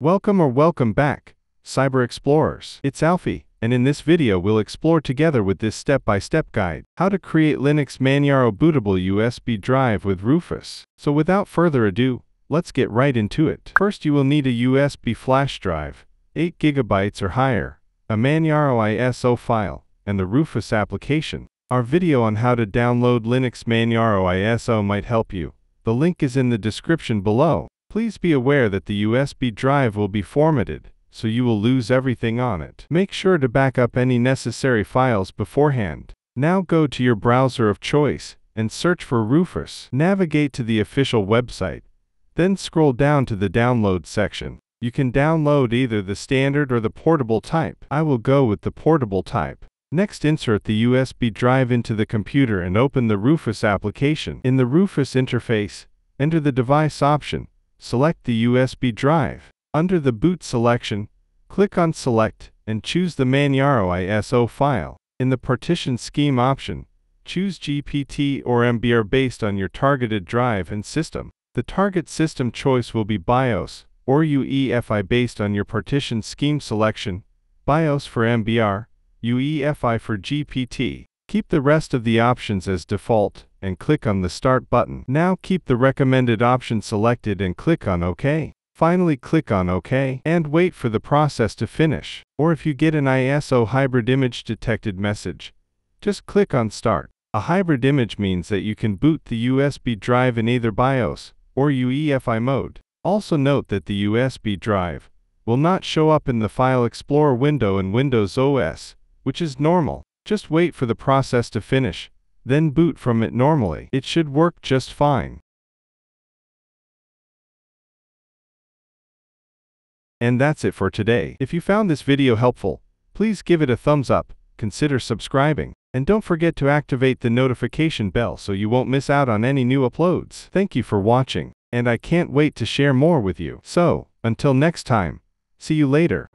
Welcome or welcome back, Cyber Explorers. It's Alfie, and in this video we'll explore together with this step-by-step guide how to create Linux Manjaro bootable USB drive with Rufus. So without further ado, let's get right into it. First, you will need a USB flash drive, 8 GB or higher, a Manjaro ISO file, and the Rufus application. Our video on how to download Linux Manjaro ISO might help you. The link is in the description below. Please be aware that the USB drive will be formatted, so you will lose everything on it. Make sure to back up any necessary files beforehand. Now go to your browser of choice and search for Rufus. Navigate to the official website, then scroll down to the download section. You can download either the standard or the portable type. I will go with the portable type. Next, insert the USB drive into the computer and open the Rufus application. In the Rufus interface, enter the device option. Select the USB drive. Under the boot selection, click on Select and choose the Manjaro ISO file. In the partition scheme option, choose GPT or MBR based on your targeted drive and system. The target system choice will be BIOS or UEFI based on your partition scheme selection, BIOS for MBR, UEFI for GPT. Keep the rest of the options as default and click on the Start button. Now keep the recommended option selected and click on OK. Finally, click on OK and wait for the process to finish. Or if you get an ISO hybrid image detected message, just click on Start. A hybrid image means that you can boot the USB drive in either BIOS or UEFI mode. Also note that the USB drive will not show up in the File Explorer window in Windows OS, which is normal. Just wait for the process to finish, then boot from it normally. It should work just fine. And that's it for today. If you found this video helpful, please give it a thumbs up, consider subscribing, and don't forget to activate the notification bell so you won't miss out on any new uploads. Thank you for watching, and I can't wait to share more with you. So, until next time, see you later.